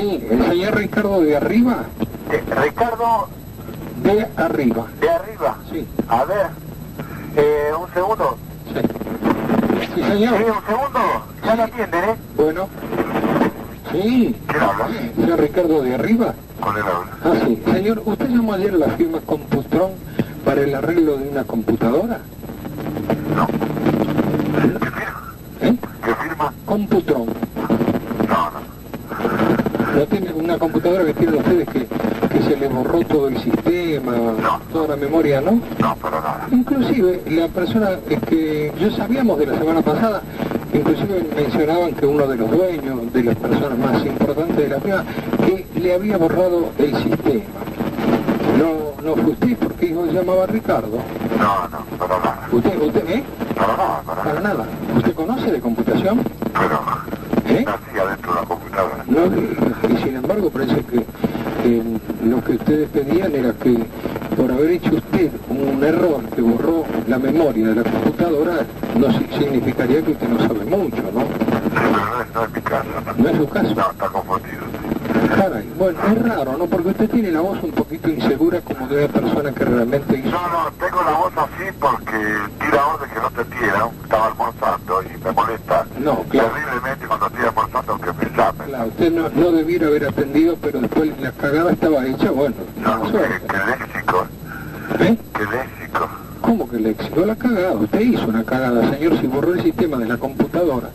Sí, el señor Ricardo de Arriba. Ricardo de Arriba. De Arriba. Sí. A ver, un segundo. Sí. Sí, señor. Sí, un segundo. Ya lo atienden, ¿eh? Bueno. Sí. ¿Quién habla? Señor Ricardo de Arriba. Con él habla. Ah, sí. Señor, ¿usted llamó ayer a la firma Computrón para el arreglo de una computadora? No. ¿Qué firma? ¿Eh? ¿Qué firma? Computrón. No, no. ¿No tiene una computadora que tienen ustedes que se le borró todo el sistema, no, toda la memoria, no? No, para nada. Inclusive, la persona que yo sabíamos de la semana pasada, inclusive mencionaban que uno de los dueños, de las personas más importantes de la firma, que le había borrado el sistema. No fue usted, porque hijo se llamaba Ricardo. No, no, para nada. ¿Usted, eh? Para nada, para nada. Para nada. ¿Usted conoce de computación? Pero no. ¿Eh? Nací adentro de la computadora. No, y sin embargo parece que lo que ustedes pedían era que por haber hecho usted un error que borró la memoria de la computadora, no significaría que usted no sabe mucho, ¿no? Pero no es mi caso. ¿No es su caso? No, está confundido. Caray, bueno, es raro, ¿no? Porque usted tiene la voz un poquito insegura como de una persona que realmente hizo... No, tengo la voz así porque tira orden que no te tira, estaba almorzando y me molesta. No, claro. Terriblemente cuando estoy almorzando que me llamen. Claro, usted no debiera haber atendido, pero después la cagada estaba hecha, bueno. No, qué léxico. ¿Eh? Qué léxico. ¿Cómo que léxico? La cagada, usted hizo una cagada, señor, si borró el sistema de la computadora.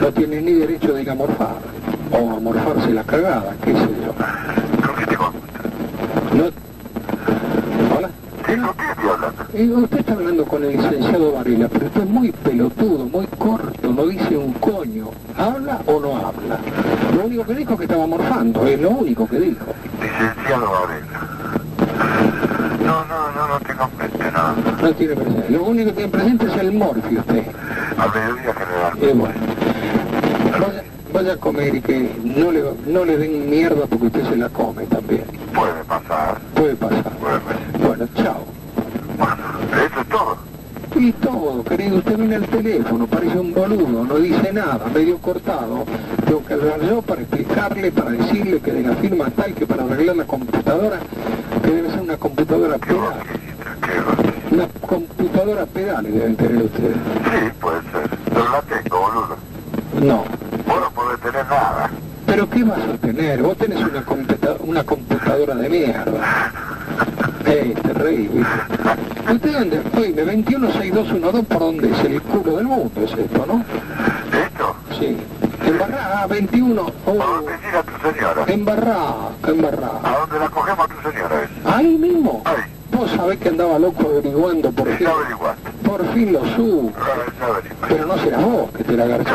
No tiene ni derecho de ir a morfar. O amorfarse la cagada, qué sé yo. ¿Con qué te consulta? No. ¿Hola? Sí, ¿con qué estoy hablando? Usted está hablando con el licenciado Varela, pero usted es muy pelotudo, muy corto, no dice un coño. ¿Habla o no habla? Lo único que dijo es que estaba morfando, es lo único que dijo. Licenciado Varela. No tengo presente nada. No tiene presente. Lo único que tiene presente es el morfio, usted. A mediodía general. Bueno. Vaya a comer y que no le den mierda porque usted se la come también. Puede pasar. Puede pasar. Bueno, chao. Bueno, ¿eso es todo? Y todo, querido. Usted viene al teléfono, parece un boludo, no dice nada, medio cortado. Tengo que hablar yo para explicarle, para decirle que de la firma tal, que para arreglar la computadora, que debe ser una computadora pedal. Una computadora pedal deben tener ustedes. Sí, puede ser. No la tengo, boludo. No. Tener nada. ¿Pero qué vas a tener? Vos tenés una computadora de mierda. Terrible. ¿Usted dónde? Oye, 216212, ¿por dónde es? El culo del mundo es esto, ¿no? ¿Esto? Sí. Embarrá, 21... ¿Por dónde ir a tu señora? Embarrá. ¿A dónde la cogemos a tu señora? ¿Ahí mismo? Ahí. Vos sabés que andaba loco averiguando por qué... Por fin lo subo. Pero no serás vos que te la agarraste.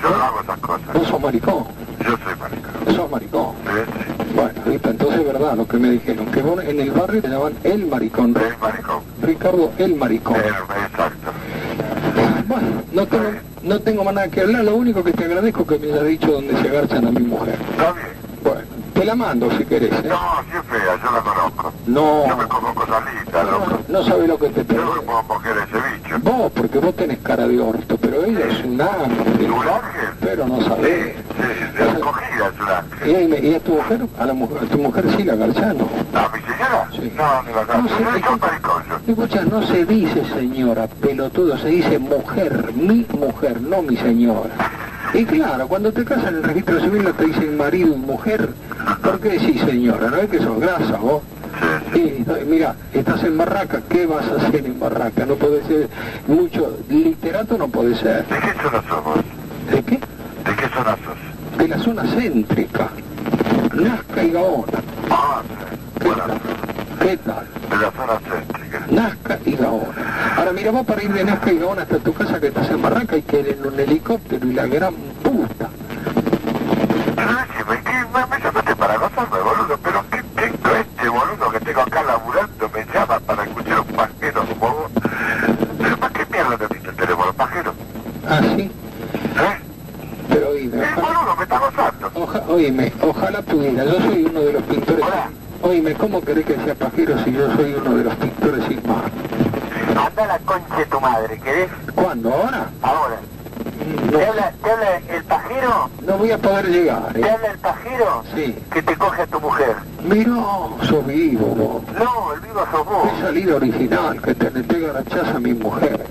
Yo no hago esas cosas. ¿Vos sos maricón? Yo soy maricón. ¿Sos maricón? Sí. Bueno, ahorita entonces es verdad lo que me dijeron, que vos en el barrio te llamaban el maricón. El maricón. Ricardo, el maricón. Exacto. Bueno, no tengo más nada que hablar, lo único que te agradezco es que me hayas dicho dónde se agarchan a mi mujer. Está bien. Bueno, te la mando si querés, ¿eh? No, si es fea, yo la conozco. No. Yo me como cosas lindas, loco. No sabés lo que te perdés. Yo no puedo coger ese bicho. Vos, porque vos tenés cara de orto, pero ella es un ángel. ¿Un ángel? Pero no sabés. Sí, la cogida es un ángel. ¿Y a tu mujer? A tu mujer sí la garchano. ¿A mi señora? Sí. No, ni la garchano. No, es un pericoso. Escucha, no se dice señora, pelotudo, se dice mujer, mi mujer, no mi señora. Y claro, cuando te casan en el registro civil no te dicen marido y mujer, porque decís señora, ¿no es que sos grasa vos? Sí, mira, estás en Barraca, ¿qué vas a hacer en Barraca? No podés ser mucho, literato no podés ser. ¿De qué zona sos vos? ¿De qué? ¿De qué zona sos? De la zona céntrica, Nazca y Gaona. Ah, sí, buena. ¿Qué tal? De la zona céntrica. Nazca y Gaona. Ahora mira, vos para ir de Nazca y Gaona hasta tu casa que estás en Barraca y que en un helicóptero y la gran puta. Pero decime, ¿qué me llamaste para gozarme, boludo? Pero ¿qué tengo este boludo que tengo acá laburando? Me llama para escuchar un pajero como vos. Pero ¿para qué mierda te viste el teléfono, pajero? ¿Ah, sí? ¿Eh? Pero oíme... boludo, me está gozando. Oíme, ojalá pudiera, yo soy uno de los pintores... Hola. Oíme, ¿cómo querés que sea pajero si yo soy uno de los pintores sin más? Anda la concha de tu madre, ¿querés? ¿Cuándo? ¿Ahora? Ahora. ¿Te habla el pajero? No voy a poder llegar. ¿Te habla el pajero? Sí. Que te coge a tu mujer. Miró, sos vivo vos. No, el vivo sos vos. Qué salida original, que te le pega la chaza a mi mujer.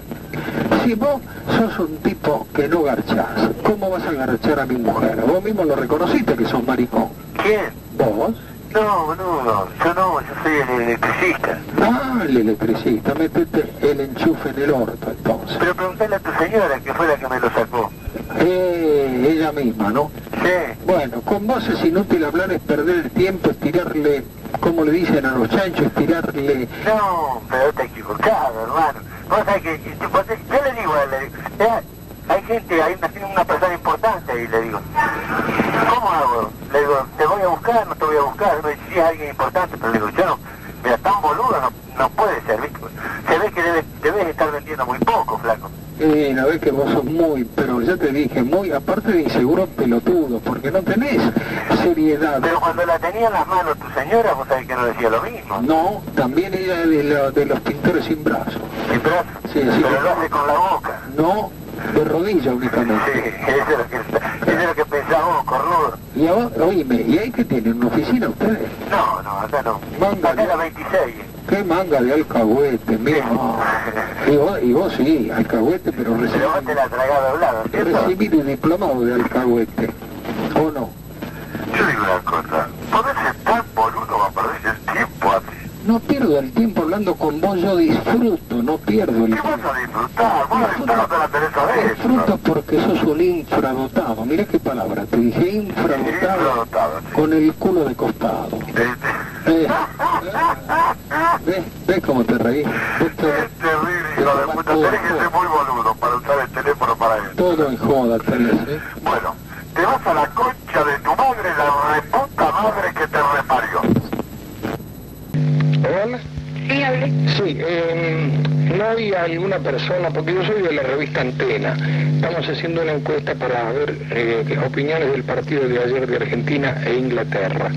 Si vos sos un tipo que no garchás, ¿cómo vas a garchar a mi mujer? Vos mismo lo reconociste que sos maricón. ¿Quién? ¿Vos? No, yo soy el electricista. Ah, el electricista, metete el enchufe en el orto entonces. Pero preguntale a tu señora que fue la que me lo sacó. Ella misma, ¿no? Sí. Bueno, con vos es inútil hablar, es perder el tiempo, es tirarle, como le dicen a los chanchos, es tirarle... No, pero te equivocado, hermano. Vos sabés que, yo le digo al electricista, hay gente, hay una persona importante y le digo, ¿cómo hago? Le digo, ¿te voy a buscar? ¿No te voy a buscar? Me decía, sí, alguien importante, pero le digo, yo no, mira, tan boludo no puede ser, ¿viste? Se ve que debes estar vendiendo muy poco, flaco. La vez que vos sos muy, pero ya te dije, muy, aparte de inseguro, pelotudo, porque no tenés seriedad. Pero cuando la tenía en las manos tu señora, vos sabés que no decía lo mismo. No, también ella de los pintores sin brazos. ¿Sin brazos? Sí, sí. Pero lo hace con la boca. No, de rodilla únicamente. Sí, eso es lo que pensaba vos, cornudo. Y ahora, oíme, ¿y ahí que tienen? ¿Una oficina ustedes? No, acá no. Manga acá de... la 26. Qué manga de alcahuete, mira. Sí. Y vos sí, alcahuete, pero recibí... Pero vos te la tragabas hablado, ¿cierto? Recibí un diplomado de alcahuete, ¿o no? Yo digo una cosa, ¿podés ser tan boludo a perder el tiempo así? No pierdo el tiempo hablando con vos, yo disfruto, no pierdo el tiempo. ¿Qué vas a disfrutar? Vos disfrutas a la Teresa Vélez. Disfruto porque sos un infradotado, mirá qué palabra, te dije infradotado, sí. Con el culo de costado. ¿Ves cómo te reí? Es terrible, hijo de puta, tenés que ser muy boludo para usar el teléfono para eso. Todo en joda tenés, ¿eh? Bueno, te vas a la concha de tu madre, la reputa madre que te reparió. ¿Hola? Sí, hablé. Sí, no había alguna persona, porque yo soy de la revista Antena. Estamos haciendo una encuesta para ver opiniones del partido de ayer de Argentina e Inglaterra.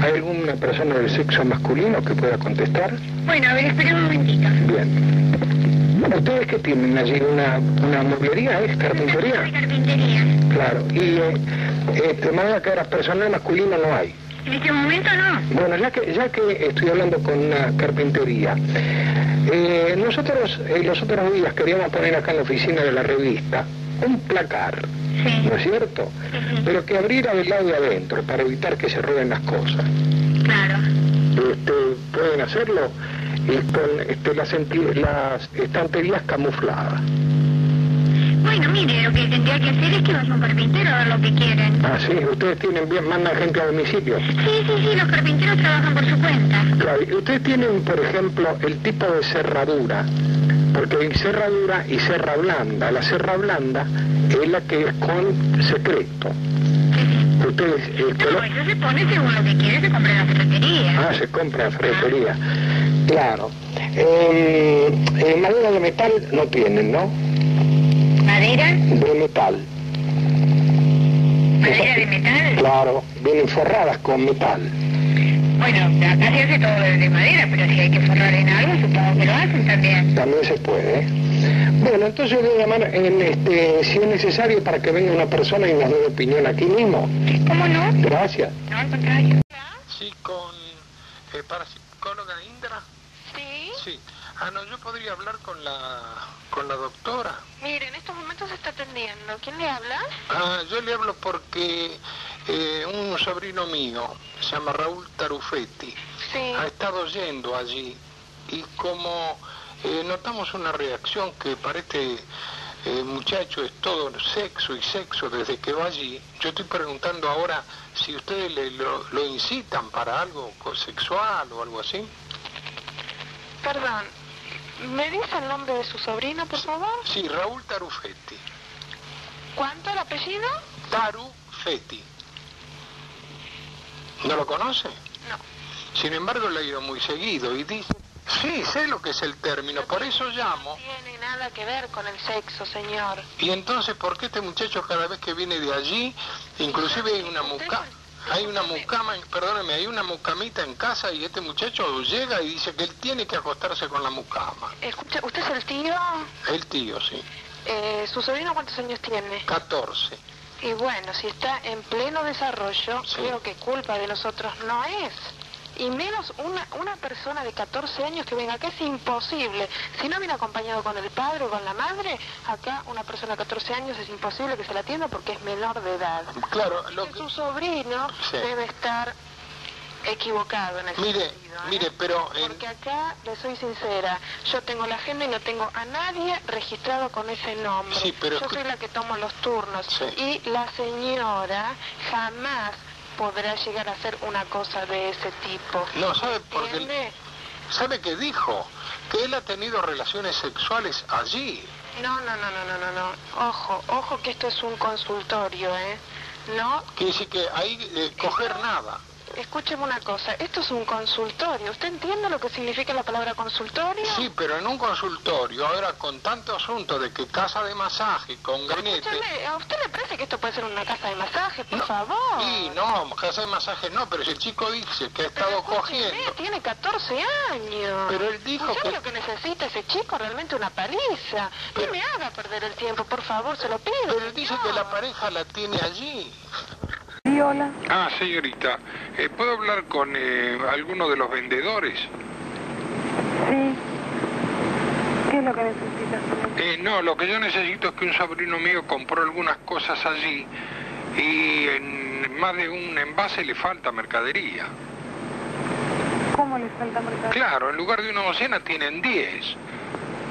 ¿Hay alguna persona del sexo masculino que pueda contestar? Bueno, a ver, espera un momentito. Bien. ¿Ustedes qué tienen allí? ¿Una mueblería? ¿Es carpintería? Una carpintería. Claro. Y de manera que personal masculino no hay. En este momento no. Bueno, ya que estoy hablando con una carpintería, nosotros los otros días queríamos poner acá en la oficina de la revista un placar, sí, ¿no es cierto? Uh-huh. Pero que abriera del lado de adentro para evitar que se roben las cosas. Claro. Pueden hacerlo con las estanterías camufladas. Bueno, mire, lo que tendría que hacer es que vaya un carpintero a ver lo que quieren. Ah, sí, ustedes tienen bien, mandan gente a domicilio. Sí, los carpinteros trabajan por su cuenta. Claro, y ustedes tienen, por ejemplo, el tipo de cerradura, porque hay cerradura y cerra blanda. La cerra blanda es la que es con secreto. Sí. Ustedes... No, eso se pone según lo que quiere, se compra en la ferretería. Ah, se compra en la ferretería. Ah. Claro. Madera de metal no tienen, ¿no? ¿Madera? De metal. ¿Madera de metal? Claro, vienen forradas con metal. Bueno, acá se hace todo de madera, pero si hay que forrar en algo, supongo que lo hacen también. También se puede. Bueno, entonces voy a llamar, si es necesario, para que venga una persona y nos dé opinión aquí mismo. ¿Cómo no? Gracias. No, al contrario. Sí, con parapsicóloga Indra. Sí. Sí. Ah, no, yo podría hablar con la doctora. Mire, en estos momentos se está atendiendo. ¿Quién le habla? Ah, yo le hablo porque un sobrino mío, se llama Raúl Tarufetti, sí, ha estado yendo allí y como notamos una reacción que para este muchacho es todo sexo y sexo desde que va allí, yo estoy preguntando ahora si ustedes lo incitan para algo sexual o algo así. Perdón, ¿me dice el nombre de su sobrino, por favor? Sí, Raúl Tarufetti. ¿Cuánto el apellido? Tarufetti. ¿No lo conoce? No. Sin embargo, le ha ido muy seguido y dice... Sí, sé lo que es el término, por eso llamo... No tiene nada que ver con el sexo, señor. Y entonces, ¿por qué este muchacho cada vez que viene de allí, inclusive hay una mucama... Hay una mucamita en casa y este muchacho llega y dice que él tiene que acostarse con la mucama. Escucha, ¿usted es el tío? El tío, sí. ¿Su sobrino cuántos años tiene? 14. Y bueno, si está en pleno desarrollo, sí, creo que culpa de nosotros no es. Y menos una persona de 14 años que venga acá, es imposible. Si no viene acompañado con el padre o con la madre, acá una persona de 14 años es imposible que se la atienda porque es menor de edad. Claro, lo que... Su sobrino, sí, debe estar equivocado en ese sentido, ¿eh? Mire, pero... Porque acá, le soy sincera, yo tengo la agenda y no tengo a nadie registrado con ese nombre. Sí, pero... Yo soy la que tomo los turnos. Sí. Y la señora jamás podrá llegar a hacer una cosa de ese tipo. No, ¿sabe por qué? ¿Sabe qué dijo? Que él ha tenido relaciones sexuales allí. No. Ojo que esto es un consultorio, ¿eh? No. Quiere decir que ahí coger nada. Escúcheme una cosa, esto es un consultorio. ¿Usted entiende lo que significa la palabra consultorio? Sí, pero en un consultorio, ahora con tanto asunto de que casa de masaje, con gabinete... ¿A usted le parece que esto puede ser una casa de masaje, por favor? Sí, no, casa de masaje no, pero si el chico dice que ha estado cogiendo... tiene 14 años. Pero él dijo que... ¿Sabe lo que necesita ese chico? Realmente una paliza. No me haga perder el tiempo, por favor, se lo pido. Pero él dice que la pareja la tiene allí. Hola. Ah, señorita, ¿puedo hablar con alguno de los vendedores? Sí. ¿Qué es lo que necesitas? No, lo que yo necesito es que un sobrino mío compró algunas cosas allí y en más de un envase le falta mercadería. ¿Cómo le falta mercadería? Claro, en lugar de una docena tienen 10.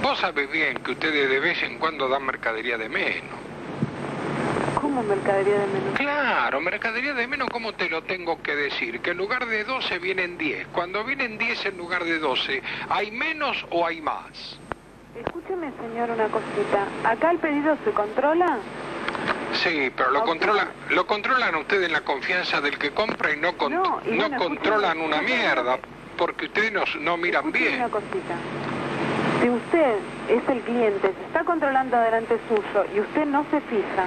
Vos sabés bien que ustedes de vez en cuando dan mercadería de menos. ¿Cómo mercadería de menos? Claro, mercadería de menos, ¿cómo te lo tengo que decir? Que en lugar de 12 vienen 10. Cuando vienen 10 en lugar de 12, ¿hay menos o hay más? Escúcheme, señor, una cosita. ¿Acá el pedido se controla? Sí, pero lo controlan ustedes en la confianza del que compra y no, no controlan una mierda, porque ustedes no miran bien. Una cosita. Si usted es el cliente, se está controlando delante suyo y usted no se fija...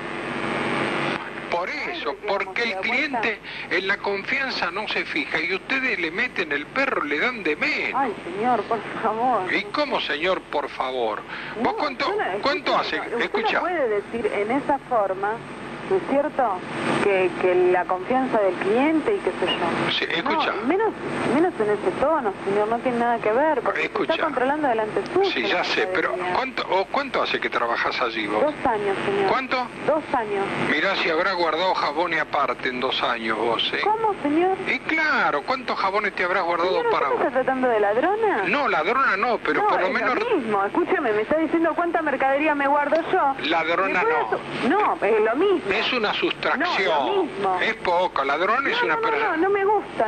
Por eso, porque el cliente en la confianza no se fija y ustedes le meten el perro, le dan de menos. Ay, señor, por favor. ¿Y cómo, señor, por favor? ¿Vos cuánto hace? Escucha. ¿Puede decir en esa forma, ¿no es cierto?, que la confianza del cliente y qué sé yo? Sí, escucha. No, menos en ese tono, señor, no tiene nada que ver, porque está controlando delante suyo. Sí, ya sé, pero ¿cuánto hace que trabajás allí vos? 2 años, señor. ¿Cuánto? 2 años. Mirá si habrá guardado jabones aparte en 2 años vos, ¿eh? ¿Cómo, señor? Y claro, ¿cuántos jabones te habrás guardado, señor, para vos? ¿Estás tratando de ladrona? No, ladrona no, pero no, por lo menos... No, lo mismo, escúcheme, me está diciendo cuánta mercadería me guardo yo. Ladrona no. No, es lo mismo. Es una sustracción. No, lo mismo. Es poco, ladrón es una persona... No,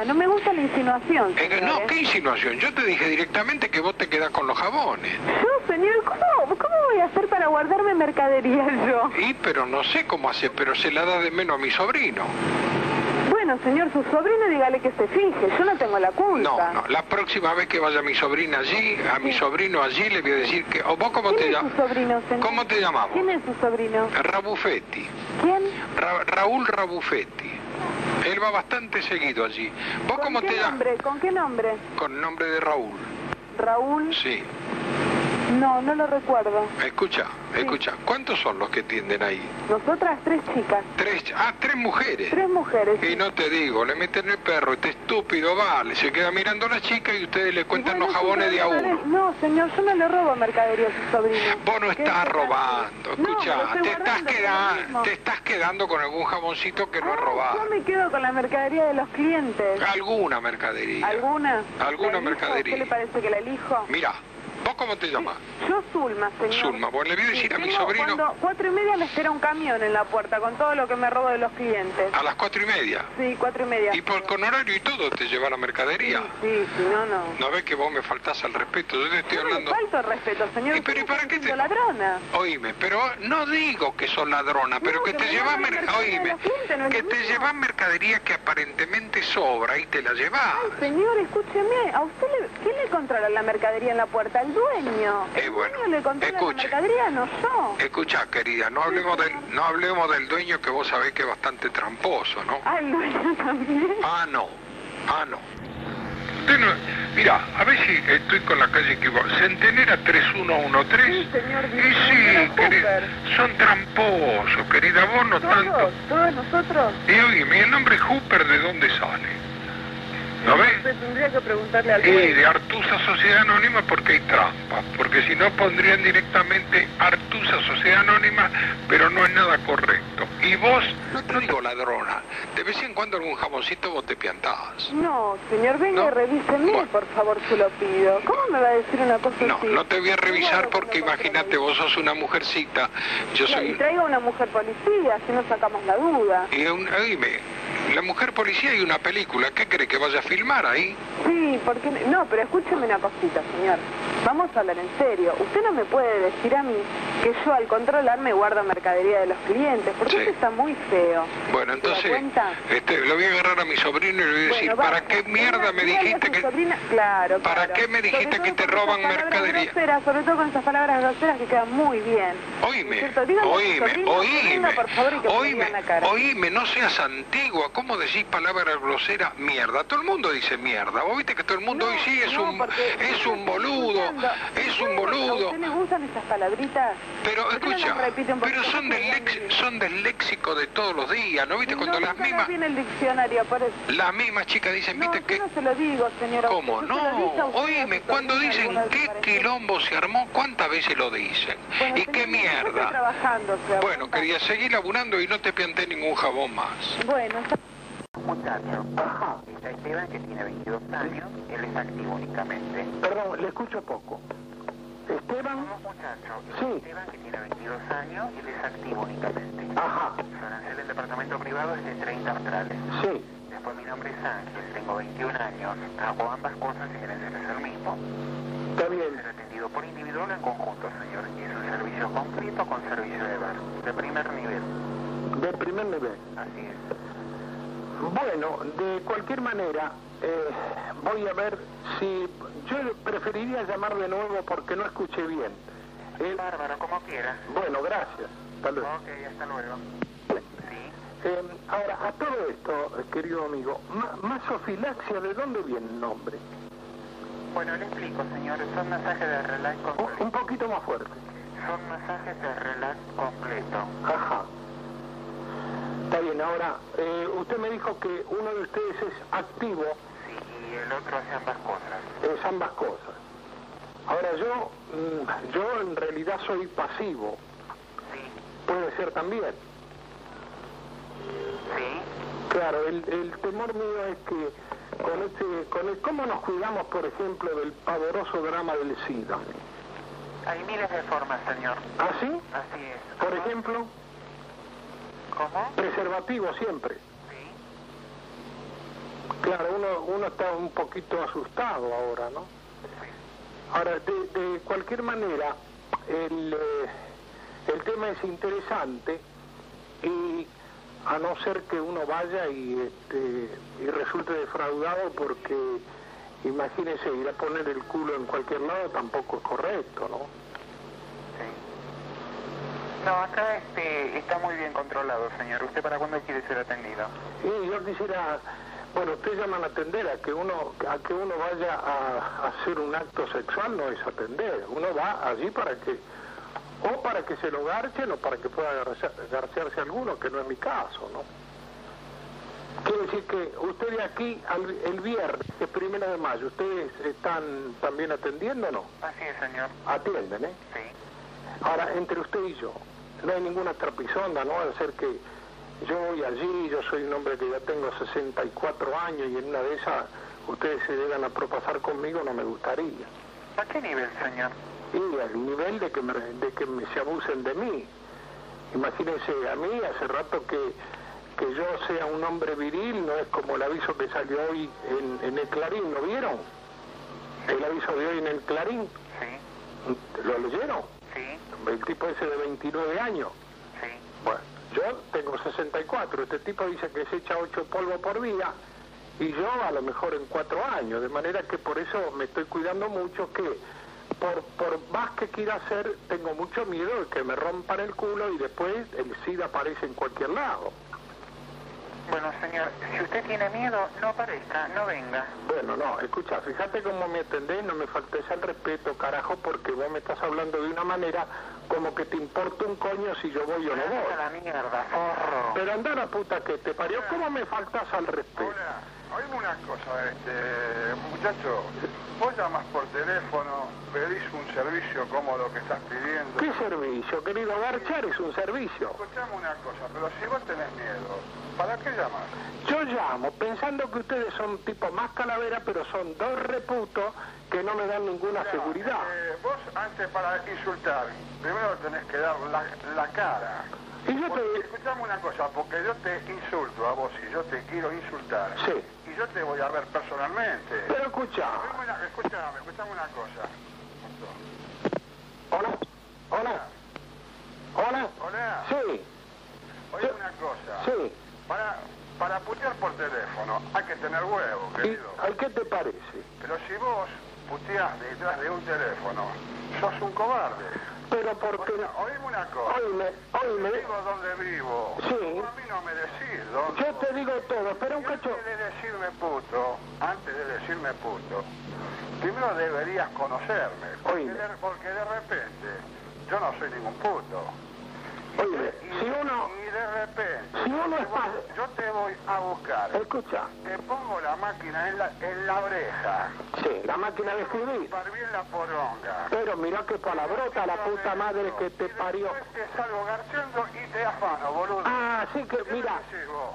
no me gusta la insinuación. No, ¿qué insinuación? Yo te dije directamente que vos te quedás con los jabones. Yo, señor, ¿cómo voy a hacer para guardarme mercadería yo? Y, pero no sé cómo hacer, pero se la da de menos a mi sobrino. Bueno, señor, su sobrino, dígale que se fije, yo no tengo la culpa. No, la próxima vez que vaya mi sobrina allí, mi sobrino allí, le voy a decir que... ¿O vos cómo te llamas? ¿Cómo te llamamos? ¿Quién es su sobrino? Rabufetti. ¿Quién? Raúl Rabufetti. Él va bastante seguido allí. ¿Vos cómo te llamas? ¿Con qué nombre? Con nombre de Raúl. ¿Raúl? Sí. No, no lo recuerdo. Escucha. ¿Cuántos son los que tienden ahí? Nosotras 3 chicas. 3 mujeres. 3 mujeres. Y sí, no te digo, le meten el perro, este estúpido vale, se queda mirando a la chica y ustedes le cuentan los jabones de a uno. No, señor, yo no le robo mercadería a su sobrino. Vos no estás robando, escucha, te estás quedando con algún jaboncito que no has robado. Yo me quedo con la mercadería de los clientes. ¿Alguna mercadería? ¿Alguna mercadería? ¿Qué le parece que la elijo? Mira. ¿Vos cómo te llamas? Yo, Zulma, señor. Zulma, vos le voy a decir a mi sobrino... Cuando 4:30 me espera un camión en la puerta con todo lo que me robo de los clientes. ¿A las 4:30? Sí, 4:30. ¿Y con horario y todo te lleva la mercadería? Sí, no. ¿No ves que vos me faltás al respeto? Yo te estoy hablando... No me falto al respeto, señor. ¿Y para qué te...? Ladrona. Oíme, pero no digo que sos ladrona, pero no, que te llevas mercadería... que te llevas mercadería que aparentemente sobra y te la llevas. Ay, señor, escúcheme, ¿a usted quién le controla la mercadería en la puerta? El dueño. El dueño le controla la mercadería, no yo. Escucha, querida, no hablemos del dueño, que vos sabés que es bastante tramposo, ¿no? Ah, el dueño también. Ah, no. Centeno, mira, a ver si estoy con la calle equivocada. Centenera 3113. Sí, señor. Y sí, querida, son tramposos, querida, vos no tanto. Todos nosotros. Y oye, el nombre Hooper, ¿de dónde sale? ¿No ves? Tendría que preguntarle al juez. Y de Artusa Sociedad Anónima, porque hay trampa. Porque si no pondrían directamente Artusa Sociedad Anónima, pero no es nada correcto. Y vos, no te digo ladrona, de vez en cuando algún jamoncito vos te piantás. No, señor, venga, ¿no? Revíseme, bueno, por favor, se lo pido. ¿Cómo me va a decir una cosa no, así? No, no te voy a revisar porque imagínate, vos sos una mujercita. Yo no, soy... Y traigo una mujer policía, si no sacamos la duda. Y dime, la mujer policía y una película, ¿qué cree que vaya a filmar ahí? Sí, porque... No, pero escúcheme una cosita, señor. Vamos a hablar en serio. Usted no me puede decir a mí que yo al controlarme guardo mercadería de los clientes, porque sí, eso está muy feo. Bueno, entonces, lo voy a agarrar a mi sobrino y le voy a decir, bueno, ¿para qué mierda me dijiste que... Sobrina... Claro, claro. ¿Para qué me dijiste que te roban mercadería? Groseras, sobre todo con esas palabras groseras que quedan muy bien. Oíme, oíme, no seas antigua. ¿Cómo decís palabras groseras? Mierda, todo el mundo dice mierda. Vos viste que todo el mundo hoy sí es un boludo, es un boludo. ¿Ustedes usan esas palabritas? Pero escucha, pero son del léxico de todos los días, ¿no viste? Cuando las mismas... No, el diccionario, por eso. Las mismas chicas dicen, viste que... No, no se lo digo, señora. ¿Cómo? No, oíme, cuando dicen qué quilombo se armó, ¿cuántas veces lo dicen? Y qué mierda. Bueno, quería seguir laburando y no te pianté ningún jabón más. Bueno, muchacho, ajá. Está Esteban, que tiene 22 años, él es activo únicamente. Perdón, le escucho poco. Esteban. No, muchacho, sí. Esteban, que tiene 22 años, él es activo únicamente. Ajá. Sonancel del departamento privado es de 30 astrales. Sí. Después mi nombre es Ángel, tengo 21 años, hago ambas cosas y quieren hacer el mismo. Está bien. Ser atendido por individual o en conjunto, señor. Es un servicio completo con servicio de bar. De primer nivel. De primer nivel. Así es. Bueno, de cualquier manera, voy a ver si... Yo preferiría llamar de nuevo porque no escuché bien. Bárbaro, como quiera. Bueno, gracias. Hasta luego. Ok, hasta luego. Sí. Ahora, a todo esto, querido amigo, masofilaxia, ¿de dónde viene el nombre? Bueno, le explico, señor. Son masajes de relax completo. Un poquito más fuerte. Son masajes de relax completo. Ajá. Está bien, ahora, usted me dijo que uno de ustedes es activo. Sí, y el otro hace ambas cosas. Es ambas cosas. Ahora, yo en realidad soy pasivo. Sí. Puede ser también. Sí. Claro, el temor mío es que ¿cómo nos cuidamos, por ejemplo, del pavoroso drama del SIDA? Hay miles de formas, señor. ¿Ah, sí? Así es. Por ejemplo... ¿Cómo? Preservativo siempre. Sí. Claro, uno está un poquito asustado ahora, ¿no? Sí. Ahora, de cualquier manera, el tema es interesante y a no ser que uno vaya y resulte defraudado porque, imagínese, ir a poner el culo en cualquier lado tampoco es correcto, ¿no? No, acá está muy bien controlado, señor. ¿Usted para cuándo quiere ser atendido? Sí, yo quisiera... Bueno, usted llaman a atender, a que uno vaya a hacer un acto sexual no es atender. Uno va allí para que se lo garchen o para que pueda garcharse alguno, que no es mi caso, ¿no? Quiere decir que usted de aquí, el viernes, el 1 de mayo, ¿ustedes están también atendiendo o no? Así es, señor. Atienden, ¿eh? Sí. Ahora, entre usted y yo, no hay ninguna trapisonda, ¿no? De ser que yo voy allí, yo soy un hombre que ya tengo 64 años y en una de esas ustedes se llegan a propasar conmigo, no me gustaría. ¿A qué nivel, señor? Y al nivel de que se abusen de mí. Imagínense, a mí hace rato que yo sea un hombre viril, no es como el aviso que salió hoy en el Clarín, ¿lo vieron? El aviso de hoy en el Clarín. Sí. ¿Lo leyeron? Sí. El tipo ese de 29 años. Sí. Bueno, yo tengo 64. Este tipo dice que se echa 8 polvos por vida y yo a lo mejor en 4 años. De manera que por eso me estoy cuidando mucho que por más que quiera hacer, tengo mucho miedo de que me rompan el culo y después el SIDA aparece en cualquier lado. Bueno, señor, si usted tiene miedo, no aparezca, no venga. Bueno, no, escucha, fíjate cómo me atendés, no me faltes al respeto, carajo, porque vos me estás hablando de una manera como que te importa un coño si yo voy o no voy. La mierda, forro. Pero anda la puta que te parió, ¿cómo me faltas al respeto? Hola, oíme una cosa, muchacho, vos llamas por teléfono, pedís un servicio como lo que estás pidiendo. ¿Qué servicio, querido? Garchar es un servicio. Escuchame una cosa, pero si vos tenés miedo, ¿para qué llamas? Yo llamo pensando que ustedes son tipo más calavera, pero son dos reputos que no me dan ninguna seguridad. Vos antes para insultar, primero tenés que dar la cara. Y yo te... Escuchame una cosa, porque yo te insulto a vos y yo te quiero insultar. Sí. Y yo te voy a ver personalmente. Pero escuchame una cosa. Hola, hola, hola. Hola. Sí. Oye una cosa. Sí. Para putear por teléfono hay que tener huevo, querido. ¿Y qué te parece? Pero si vos puteás detrás de un teléfono, sos un cobarde. Pero porque... Oíme una cosa. Oíme. Te digo dónde vivo. Sí. Tú a mí no me decís dónde... Yo te digo todo, pero un cacho... Antes de decirme puto, primero deberías conocerme. Porque de repente yo no soy ningún puto. Oye, yo te voy a buscar. Escucha. Te pongo la máquina en la oreja. Sí, la máquina de escribir. Para bien la poronga. Pero mirá que palabrota la puta madre que te parió. Te salgo garchando y te afano, boludo. Ah, así que mira,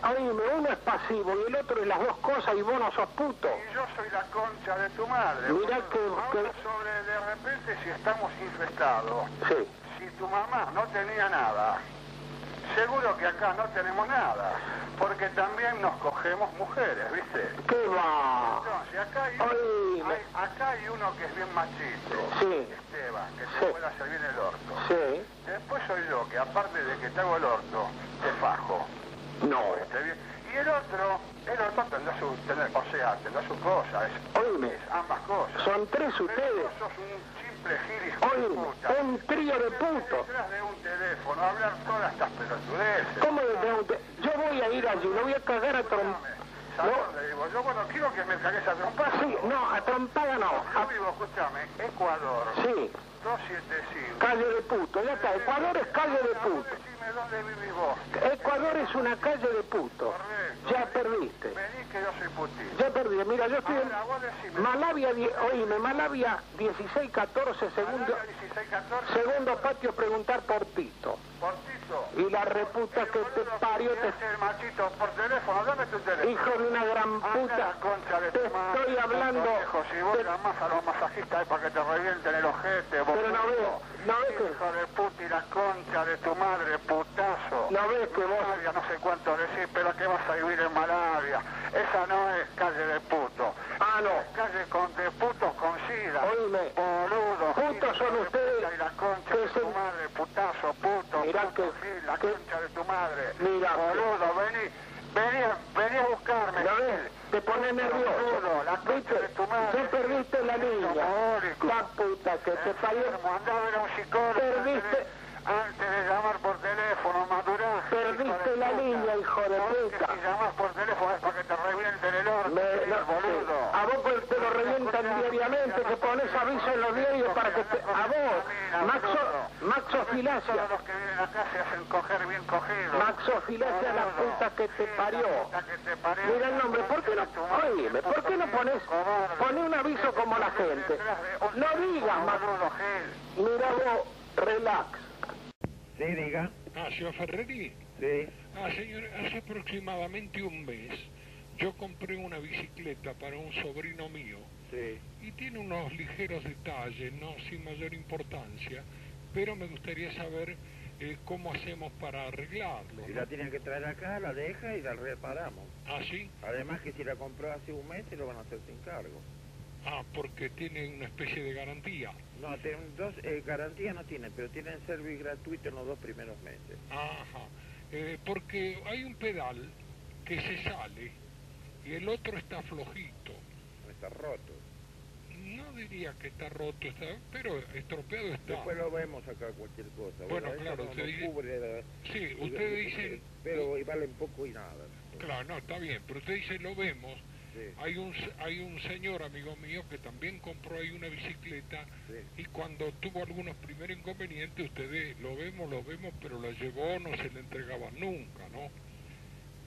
oíme, uno es pasivo y el otro es las dos cosas y vos no sos puto. Y yo soy la concha de tu madre. Mirá que... Ahora sobre de repente si estamos infestados. Sí. Si tu mamá no tenía nada, seguro que acá no tenemos nada, porque también nos cogemos mujeres, ¿viste? ¿Qué va? Entonces, acá hay uno que es bien machito, sí. Esteban, que se puede hacer bien el orto. Sí. Después soy yo, que aparte de que te hago el orto, te fajo. No. Y el otro tendrá su cosa, es ambas cosas. Son tres ustedes. Un trío de putos. Detrás de un teléfono, hablar todas estas pelotudeces. ¿Cómo detrás de un teléfono? Yo voy a ir allí, lo voy a cagar a trompadas. ¿No? Le digo, yo bueno, quiero que me cagues a trompadas. Sí, no, a trompadas no. Yo vivo, escúchame, Ecuador. Sí. 275. Calle de puto, ya está. Ecuador es calle de puto. Decime dónde vivís vos. Ecuador es una calle de puto. Correcto. Ya perdiste. Vení que yo soy putito. Ya perdí, mira, yo estoy en Malavia, oíme, Malavia 1614, segundo patio, preguntar por Tito. Por Tito. Y la reputa que te parió te... Es el machito por teléfono, dame tu teléfono. Hijo de una gran puta. Te estoy hablando... Si vos llamás a los masajistas para que te revienten el ojete, vos... Pero no ves que... Hijo de puta y la concha de tu madre, putazo. No ves que vos... No sé cuánto decís, pero que vas a vivir en Malavia. Esa no es calle de puto. Ah, no. Es calle de putos con sida. Oíme. Boludo. Putos son ustedes. Y la concha de tu madre, putazo, puto. Mirá puto, que... Sí, la concha de tu madre. Mira. Boludo, vení a buscarme. ¿No ves? Te pones nervioso. Boludo, la concha de tu madre. Ya perdiste la niña. La puta que te falló. Andá a ver a un psicólogo. Perdiste. Antes de llamar por teléfono, madurá. Perdiste la niña, hijo de puta. Si llamás por teléfono es para que te revienten el orto, boludo. A vos te lo revientan diariamente, que ponés aviso en los diarios para que te... A vos, maxofilacia. Todos los que vienen acá se hacen coger bien cogidos. Maxofilacia, la puta que te parió. Mira el nombre, ¿por qué no? Oíme, ¿por qué no ponés? Poné un aviso como la gente. No digas, maduro. Mira vos, relax. Sí, diga. Ah, señor Ferreri. Sí. Ah, señor, hace aproximadamente un mes yo compré una bicicleta para un sobrino mío. Sí. Y tiene unos ligeros detalles, no sin mayor importancia, pero me gustaría saber cómo hacemos para arreglarlo. Si la tienen que traer acá, la deja y la reparamos. ¿Ah, sí? Además que si la compró hace un mes se lo van a hacer sin cargo. Ah, porque tienen una especie de garantía. No, tienen dos, garantía no tienen, pero tienen servicio gratuito en los dos primeros meses. Ajá, porque hay un pedal que se sale y el otro está flojito. Está roto. No diría que está roto, pero estropeado está. Después lo vemos acá, cualquier cosa. Bueno, claro, usted dice... Sí, ustedes dicen... Pero valen poco y nada. Claro, no, está bien, pero usted dice, lo vemos. Sí. Hay un señor amigo mío que también compró ahí una bicicleta, sí, y cuando tuvo algunos primeros inconvenientes, ustedes lo vemos, pero la llevó, no se le entregaban nunca, ¿no?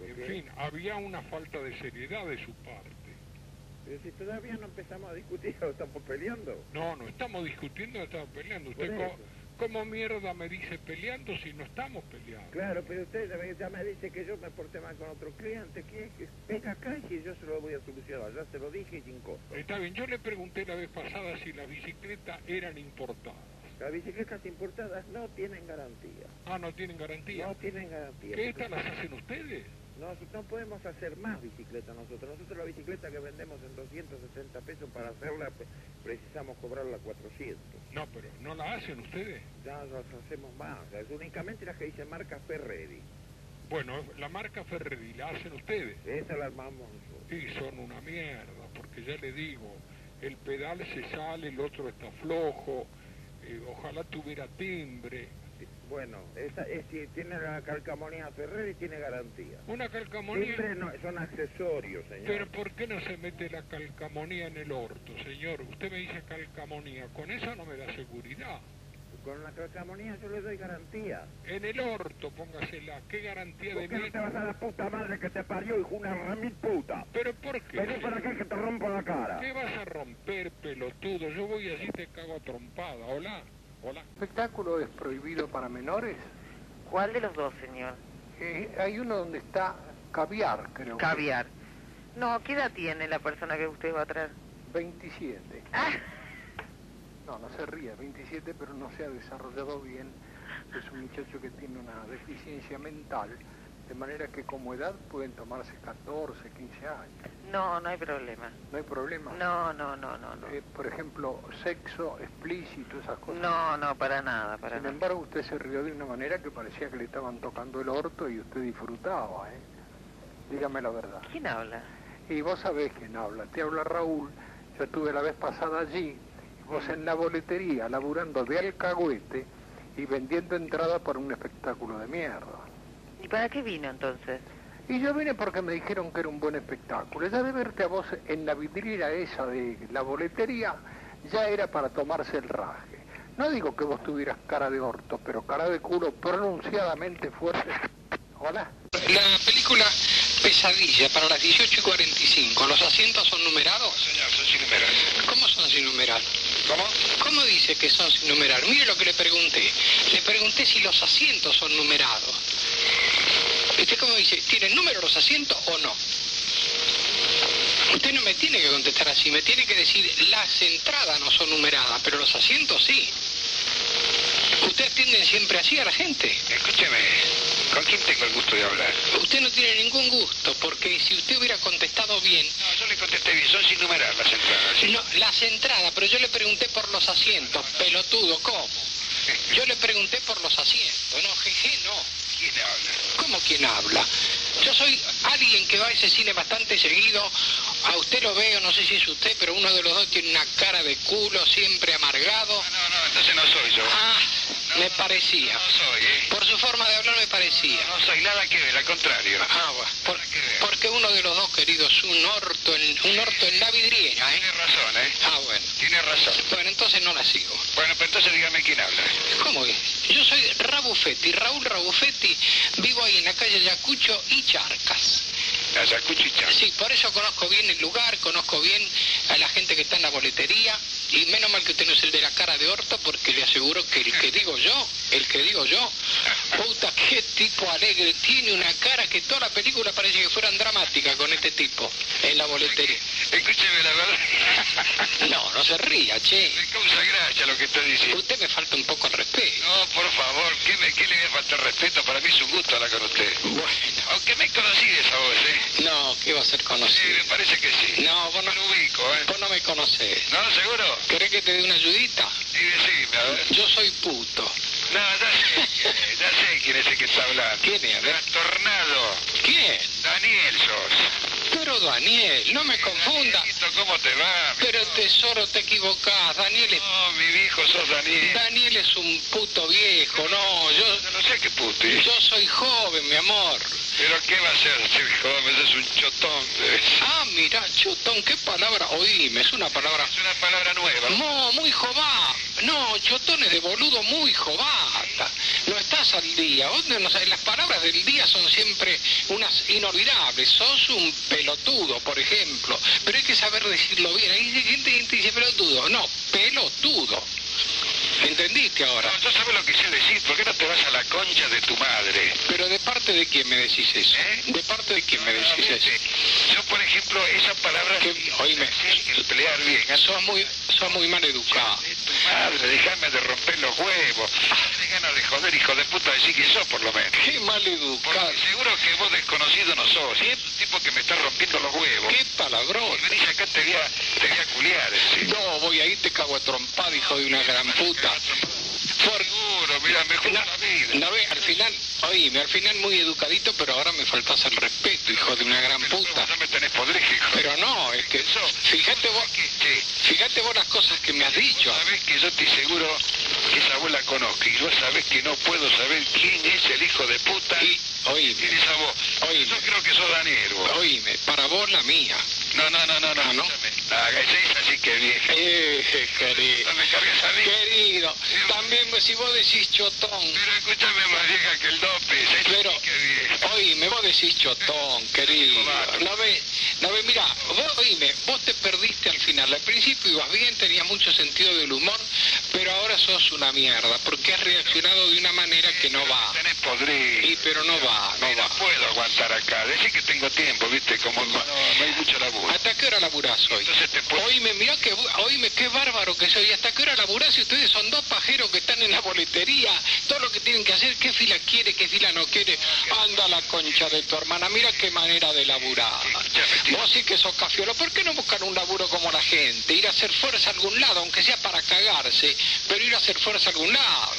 Okay. En fin, había una falta de seriedad de su parte. Pero si todavía no empezamos a discutir, ¿o estamos peleando? No, no estamos discutiendo, estamos peleando. Usted, ¿cómo mierda me dice peleando si no estamos peleando? Claro, pero usted ya me dice que yo me porté mal con otro cliente. Que venga acá y que yo se lo voy a solucionar. Ya se lo dije y sin costo. Está bien, yo le pregunté la vez pasada si las bicicletas eran importadas. Las bicicletas importadas no tienen garantía. Ah, ¿no tienen garantía? No tienen garantía. ¿Qué estas las hacen ustedes? No podemos hacer más bicicletas nosotros. Nosotros la bicicleta que vendemos en 260 pesos, para hacerla precisamos cobrarla 400. No, pero ¿no la hacen ustedes? Ya no las hacemos más. Es únicamente las que dicen marca Ferreri. Bueno, la marca Ferreri la hacen ustedes. Esa la armamos nosotros. Sí, son una mierda, porque ya le digo, el pedal se sale, el otro está flojo, ojalá tuviera timbre. Bueno, si tiene la calcamonía Ferreri, tiene garantía. ¿Una calcamonía? No, son accesorios, señor. Pero ¿por qué no se mete la calcamonía en el orto, señor? Usted me dice calcamonía, con esa no me da seguridad. Con la calcamonía yo le doy garantía. En el orto, póngasela, ¿qué garantía de mí? ¿Por qué no te vas a la puta madre que te parió, hijo una remil puta? ¿Pero por qué? Vení para acá que te rompo la cara. ¿Qué vas a romper, pelotudo? Yo voy allí y te cago a trompada, hola. Hola. ¿Espectáculo es prohibido para menores? ¿Cuál de los dos, señor? Hay uno donde está caviar, creo. Caviar. No, ¿qué edad tiene la persona que usted va a traer? 27. Ah. No, no se ría, 27, pero no se ha desarrollado bien. Es un muchacho que tiene una deficiencia mental, de manera que como edad pueden tomarse 14, 15 años. No, no hay problema. ¿No hay problema? No. Por ejemplo, sexo explícito, esas cosas. No, para nada, para nada. Sin embargo, usted se rió de una manera que parecía que le estaban tocando el orto y usted disfrutaba, ¿eh? Dígame la verdad. ¿Quién habla? Y vos sabés quién habla. Te habla Raúl. Yo estuve la vez pasada allí, vos en la boletería, laburando de alcahuete y vendiendo entradas para un espectáculo de mierda. ¿Y para qué vino entonces? Y yo vine porque me dijeron que era un buen espectáculo. Ya de verte a vos en la vidriera esa de la boletería, ya era para tomarse el raje. No digo que vos tuvieras cara de orto, pero cara de culo pronunciadamente fuerte. Hola. La película Pesadilla, para las 18:45. ¿Los asientos son numerados? Señor, son sin numerar. ¿Cómo son sin numerar? ¿Cómo? ¿Cómo dice que son sin numerar? Mire lo que le pregunté. Le pregunté si los asientos son numerados. ¿Usted cómo dice? ¿Tienen número los asientos o no? Usted no me tiene que contestar así, me tiene que decir las entradas no son numeradas, pero los asientos sí. ¿Ustedes atienden siempre así a la gente? Escúcheme, ¿con quién tengo el gusto de hablar? Usted no tiene ningún gusto, porque si usted hubiera contestado bien... No, yo le contesté bien, son sin numerar las entradas. ¿Sí? No, las entradas, pero yo le pregunté por los asientos, no. Pelotudo, ¿cómo? Yo le pregunté por los asientos, no, jeje, no. ¿Quién habla? ¿Cómo quién habla? Yo soy alguien que va a ese cine bastante seguido. A usted lo veo, no sé si es usted, pero uno de los dos tiene una cara de culo, siempre amargado. No, entonces no soy yo. Ah, no, me parecía. No soy, ¿eh? Por su forma de hablar me parecía. No soy nada que ver, al contrario. Ah, bueno. Porque uno de los dos, queridos, un orto en la vidriera, ¿eh? Tiene razón, ¿eh? Ah, bueno. Tiene razón. Bueno, entonces no la sigo. Bueno, pero entonces dígame quién habla. ¿Cómo que? Yo soy Raúl Rabuffetti, vivo ahí en la calle Ayacucho y Charcas. Ayacucho y Charcas. Sí, por eso conozco bien el lugar, conozco bien a la gente que está en la boletería, y menos mal que usted no es el de la cara de orto, porque le aseguro que el que digo yo, puta, qué tipo alegre, tiene una cara que toda la película parece que fueran dramáticas con este tipo en la boletería. Escúcheme la verdad. No se ría, che. Me causa gracia lo que está diciendo. Usted me falta un poco el respeto. No, por favor, ¿qué le voy a faltar respeto? Para mí es un gusto hablar con usted. Bueno. Aunque me conocí de esa voz, ¿eh? No, ¿qué va a ser conocido? Sí, me parece que sí. No, vos no me ubico, ¿eh? Vos no me conocés. No, seguro. ¿Querés que te dé una ayudita? Sí, decime, a ver. Yo soy puto. No, ya sé quién es el que está hablando. ¿Quién es? Trastornado. ¿Quién? Daniel sos. Pero Daniel, no me confunda. Danielito, ¿cómo te va? Pero tesoro, te equivocás, Daniel es... No, mi viejo sos Daniel. Daniel es un puto viejo, no, yo... No sé qué puto. Yo soy joven, mi amor. Pero ¿qué va a ser, chico? Es un chotón. Ah, mira, chotón, qué palabra, oíme, es una palabra... Es una palabra nueva. No, muy jová. No, chotón es de boludo, muy jovata. No estás al día. Las palabras del día son siempre unas inolvidables. Sos un pelotudo, por ejemplo. Pero hay que saber decirlo bien. Hay gente que dice pelotudo. No, pelotudo. ¿Entendiste ahora? No, tú sabes lo que quise decir. ¿Por qué no te vas a la concha de tu madre? ¿Pero de parte de quién me decís eso? ¿Eh? ¿De parte de quién me decís eso? Yo, por ejemplo, esa palabra... Que, oíme, emplear bien. Sos muy mal educado. Madre, déjame de romper los huevos. Tenés ganas de joder, hijo de puta, decir que sos, por lo menos. Qué mal educado. Porque seguro que vos desconocido no sos. Y es un tipo que me está rompiendo los huevos. Qué palabrón. Venís acá, te voy a culiar. ¿Sí? No, voy ahí, te cago a trompar, hijo de una gran puta. Seguro, mira, me juro la vida. No ve, al final muy educadito, pero ahora me faltás el respeto, hijo de una gran puta. No me tenés poder, hijo. Pero no, es que eso. Fíjate vos las cosas que me has dicho. Sabés que yo te aseguro que esa abuela conozco y vos sabés que no puedo saber quién es el hijo de puta. Y oíme. ¿Quién es esa voz? Oíme. Yo creo que sos Daniel, vos. Oíme, para vos la mía. No. Ah, ¿no? Esa sí que vieja. Querido. No me cargues a mí. Querido. También si vos decís chotón. Pero escúchame más vieja que el López. Pero, oíme, vos decís chotón, querido. No ve, mirá, vos oíme, vos te perdiste al final. Al principio ibas bien, tenías mucho sentido del humor, pero ahora sos una mierda, porque has reaccionado de una manera que no va. Tenés podrido. Sí, pero no va. No puedo aguantar acá. Decí que tengo tiempo, viste, como no hay mucho laburo. ¿Hasta qué hora laburás hoy? Oíme, mirá que oíme, qué bárbaro que soy. ¿Hasta qué hora laburás? Y ustedes son dos pajeros que están en la boletería. Todo lo que tienen que hacer, qué fila quiere, qué fila no quiere. Anda a la concha de tu hermana. Mira qué manera de laburar. Vos sí que sos cafiolo. ¿Por qué no buscar un laburo como la gente? Ir a hacer fuerza a algún lado, aunque sea para cagarse, pero ir a hacer fuerza a algún lado.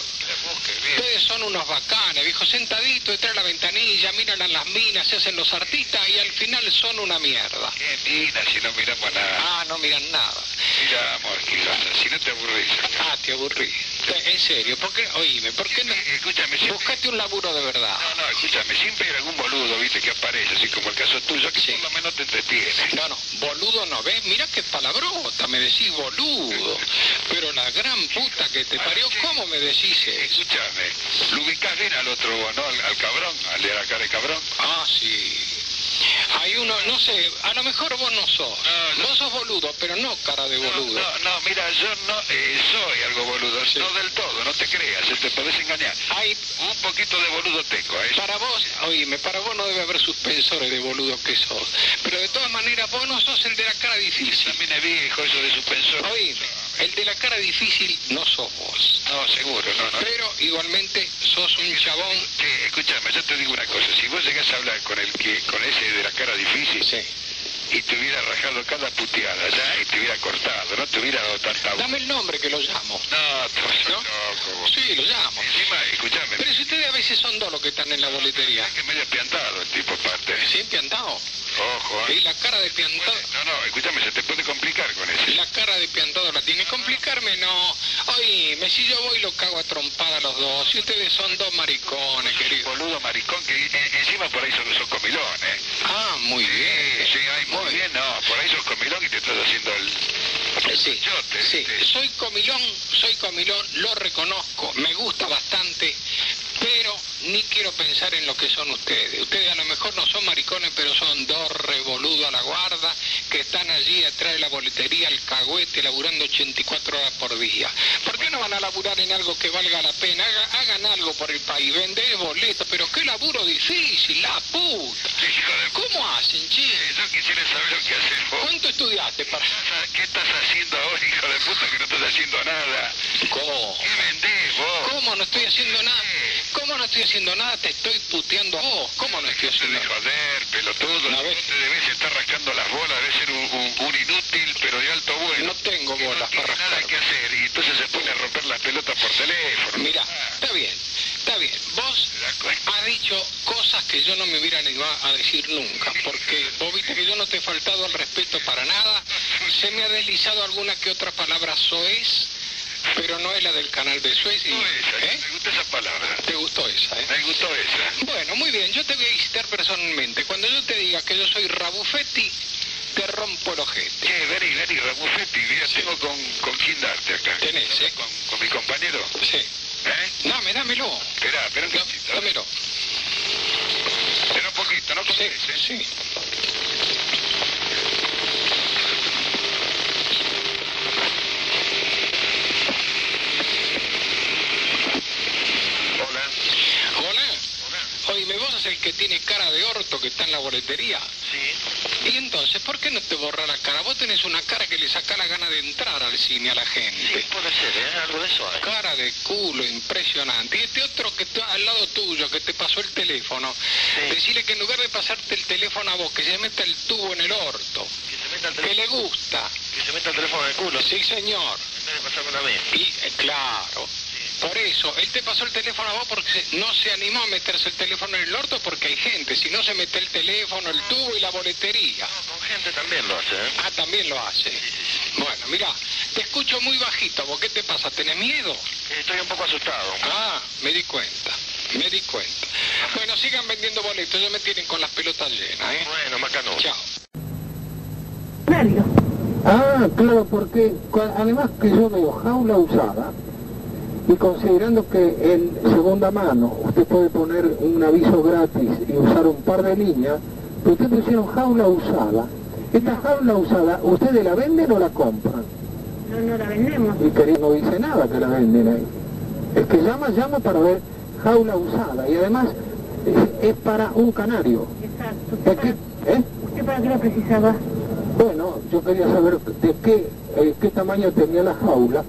Ustedes son unos bacanes, viejo, sentadito detrás de la ventanilla, miran a las minas, se hacen los artistas y al final son una mierda. ¿Qué minas si no miramos nada? Ah, no miran nada. Miramos, si no te aburrís. Ah, te aburrís. En serio, ¿por qué no? Escúchame, siempre... Buscate un laburo de verdad. No, escúchame, siempre hay algún boludo, viste, que aparece, así como el caso tuyo, que sí. Por lo menos te entretienes. No, boludo no, ¿ves? Mirá qué palabrota, me decís boludo. Pero la gran puta que te parió, ¿cómo me decís eso? Escúchame, lo ubicás bien al otro, ¿no? Al cabrón, al de la cara de cabrón. Ah, sí. Hay uno, no sé, a lo mejor vos no sos. No, vos sos boludo, pero no cara de boludo. No, mira, yo no soy algo boludo, sí. No del todo, no te creas, te podés engañar. Hay un poquito de boludo tengo, ¿eh? Para vos, oíme, para vos no debe haber suspensores de boludo que sos. Pero de todas maneras, vos no sos el de la cara difícil. También es viejo eso de suspensores. Oíme. El de la cara difícil no sos vos. No, seguro, no. Pero igualmente sos un chabón. Sí, escúchame, yo te digo una cosa. Si vos llegás a hablar con ese de la cara difícil... Sí. Y te hubiera rajado cada puteada, ya, y te hubiera cortado, no te hubiera dado tanta... Dame el nombre que lo llamo. No, loco. Sí, lo llamo. Encima, escuchame. Pero si ustedes a veces son dos los que están en la boletería. Es que medio piantado el tipo, aparte. Sí, piantado. Ojo, ¿eh? Y la cara de piantado... No, escúchame, se te puede complicar con eso. La cara de piantado la tiene. Complicarme, no. Oíme, si yo voy lo cago a trompar a los dos. Si ustedes son dos maricones, querido. Boludo maricón que encima por ahí son comilones, ¿eh? Ah, muy bien. Sí, hay muchos. Muy bien, no, por ahí sos comilón y te estás haciendo el sí, chote. Sí, soy comilón, lo reconozco, me gusta bastante, pero ni quiero pensar en lo que son ustedes. Ustedes a lo mejor no son maricones, pero son dos revoludos a la guarda que están allí atrás de la boletería, al cagüete, laburando 84 horas por día. ¿Por qué no van a laburar en algo que valga la pena? Hagan algo por el país, vender boletos, pero qué laburo difícil, la puta. ¿Cómo hacen, che? Yo quisiera saber lo que haces vos. ¿Cuánto estudiaste para...? ¿Qué estás haciendo ahora, hijo de puta, que no estás haciendo nada? ¿Cómo? ¿Qué vendés vos? ¿Cómo no estoy haciendo nada? ¿Cómo no estoy haciendo nada? Te estoy puteando a vos. ¿Cómo no estoy haciendo nada? Joder, pelotudo. No te debes estar rascando las bolas. Debes ser un inútil, pero de alto vuelo. No tengo bolas para rascar. No tiene nada que hacer. Y entonces se pone a romper las pelotas por teléfono. Mirá, está bien. Vos has dicho cosas que yo no me hubiera animado a decir nunca. Porque vos viste que yo no te he faltado al respeto para nada. Se me ha deslizado alguna que otra palabra soez. pero no es la del canal de Suez. Y, me gusta esa palabra. ¿Te gustó esa? Me gustó esa. Bueno, muy bien, yo te voy a visitar personalmente. Cuando yo te diga que yo soy Rabufetti, te rompo el ojete. Che, vení, Rabufetti, mira, tengo con quién darte acá. ¿Tenés, con mi compañero? Sí. Dámelo. Esperá, un poquito. Dámelo. Espera un poquito, no contestes. Sí. Oíme, vos sos el que tiene cara de orto que está en la boletería. Sí. Y entonces, ¿por qué no te borra la cara? Vos tenés una cara que le saca la gana de entrar al cine a la gente. Sí, puede ser, algo de eso hay. Cara de culo, impresionante. Y este otro que está al lado tuyo, que te pasó el teléfono, sí. Decirle que en lugar de pasarte el teléfono a vos, que se meta el tubo en el orto. Que se meta el teléfono. Que le gusta. Que se meta el teléfono en el culo. Sí, señor. En vez de pasarme la vez. Y, claro. Por eso, él te pasó el teléfono a vos porque no se animó a meterse el teléfono en el orto porque hay gente. Si no, se mete el teléfono, el tubo y la boletería. No, con gente también lo hace, ¿eh? Ah, también lo hace. Sí. Bueno, mirá, te escucho muy bajito. ¿Vos qué te pasa? ¿Tenés miedo? Estoy un poco asustado. Ah, me di cuenta. Bueno, sigan vendiendo boletos. Ya me tienen con las pelotas llenas, ¿eh? Bueno, macano. Chao. Nervio. Ah, claro, porque además que yo veo jaula usada... Y considerando que en segunda mano usted puede poner un aviso gratis y usar un par de líneas, pero usted pusieron jaula usada. Esta jaula usada, ¿ustedes la venden o la compran? No la vendemos. Y querido, no dice nada que la venden ahí. Es que llama para ver jaula usada. Y además es para un canario. Exacto. ¿Usted para qué lo precisaba? Bueno, yo quería saber de qué tamaño tenía la jaula.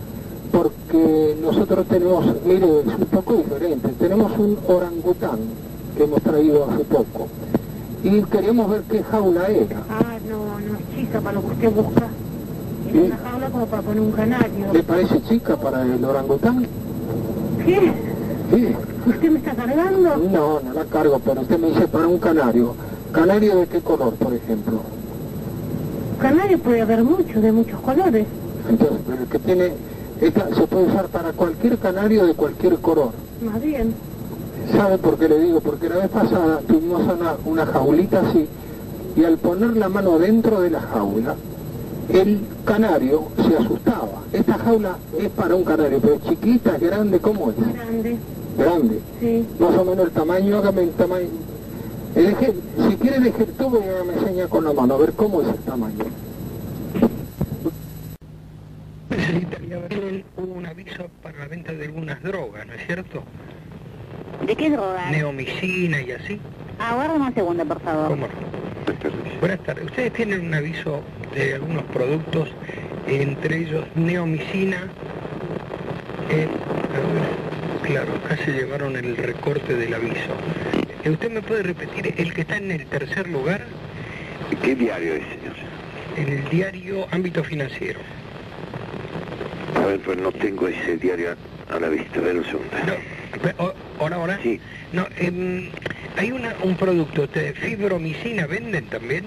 Porque nosotros tenemos, mire, es un poco diferente, tenemos un orangután que hemos traído hace poco y queríamos ver qué jaula era. Ah, no es chica para lo que usted busca. Es una jaula como para poner un canario. ¿Le parece chica para el orangután? ¿Qué? Sí. ¿Usted me está cargando? No la cargo, pero usted me dice para un canario. ¿Canario de qué color, por ejemplo? Canario puede haber muchos, de muchos colores. Entonces, pero el que tiene... Esta se puede usar para cualquier canario de cualquier color. Más bien. ¿Sabe por qué le digo? Porque la vez pasada tuvimos una jaulita así, y al poner la mano dentro de la jaula, el canario se asustaba. Esta jaula es para un canario, pero chiquita, grande, ¿cómo es? Grande. Grande. Sí. Más o menos el tamaño, hágame el tamaño. Si quiere dejar todo, ya me enseña con la mano, a ver cómo es el tamaño. Necesitaría ver un aviso para la venta de algunas drogas, ¿no es cierto? ¿De qué drogas? Neomicina y así. Aguárdame un segundo, por favor. ¿Cómo? Buenas tardes. Ustedes tienen un aviso de algunos productos, entre ellos neomicina. Claro, acá se llevaron el recorte del aviso. ¿Usted me puede repetir el que está en el tercer lugar? ¿Qué diario es, señor? En el diario Ámbito Financiero. A ver, pues no tengo ese diario a la vista, a ver un segundo. No, ¿Ahora? Sí. No, hay un producto, ¿ustedes fibromicina venden también?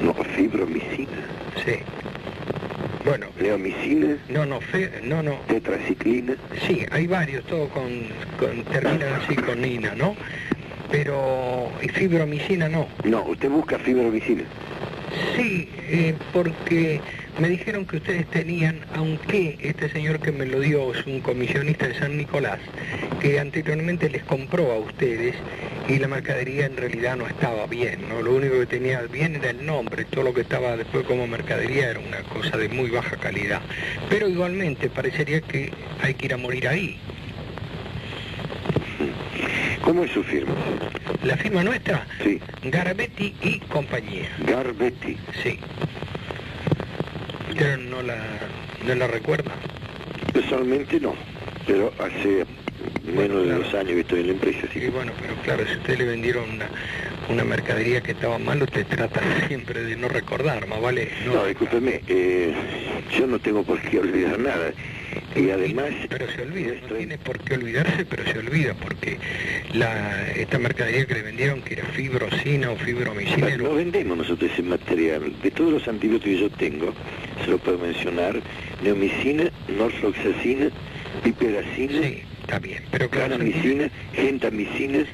No, fibromicina. Sí. Bueno. ¿Leomicina? No. ¿Tetraciclina? Sí, hay varios, todos terminan así con nina, ¿no? Pero, ¿y fibromicina no? No, usted busca fibromicina. Sí, porque... Me dijeron que ustedes tenían, aunque este señor que me lo dio es un comisionista de San Nicolás, que anteriormente les compró a ustedes y la mercadería en realidad no estaba bien, ¿no? Lo único que tenía bien era el nombre, todo lo que estaba después como mercadería era una cosa de muy baja calidad. Pero igualmente parecería que hay que ir a morir ahí. ¿Cómo es su firma? ¿La firma nuestra? Sí. Garabetti y compañía. Garabetti. Sí. ¿Usted no la recuerda? Personalmente no, pero hace menos de 2 años que estoy en la empresa. Sí, bueno, pero claro, si usted le vendieron una mercadería que estaba mal, usted trata siempre de no recordar, más vale... No, discúlpeme, yo no tengo por qué olvidar nada. Y además, pero se olvida, no tiene por qué olvidarse, pero se olvida, porque esta mercadería que le vendieron, que era fibrosina o fibromicina... No vendemos nosotros ese material. De todos los antibióticos que yo tengo, se lo puedo mencionar, neomicina, norfloxacina, piperacina... Sí, está bien, pero claro... Canamicina, gentamicina,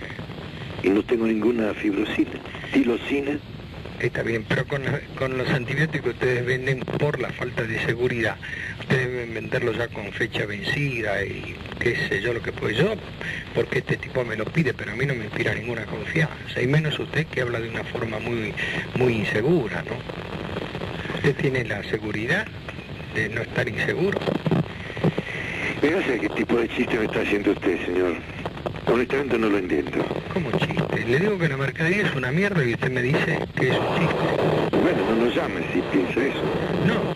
y no tengo ninguna fibrosina, tilosina... Está bien, pero con los antibióticos que ustedes venden por la falta de seguridad, ustedes deben venderlos ya con fecha vencida y qué sé yo lo que puedo yo, porque este tipo me lo pide, pero a mí no me inspira ninguna confianza, y menos usted que habla de una forma muy insegura, ¿no? Usted tiene la seguridad de no estar inseguro. Pero no sé qué tipo de chiste me está haciendo usted, señor. Honestamente no lo entiendo. ¿Cómo chiste? Le digo que la mercadería es una mierda y usted me dice que es un chiste. Bueno, no lo llame si piensa eso. No,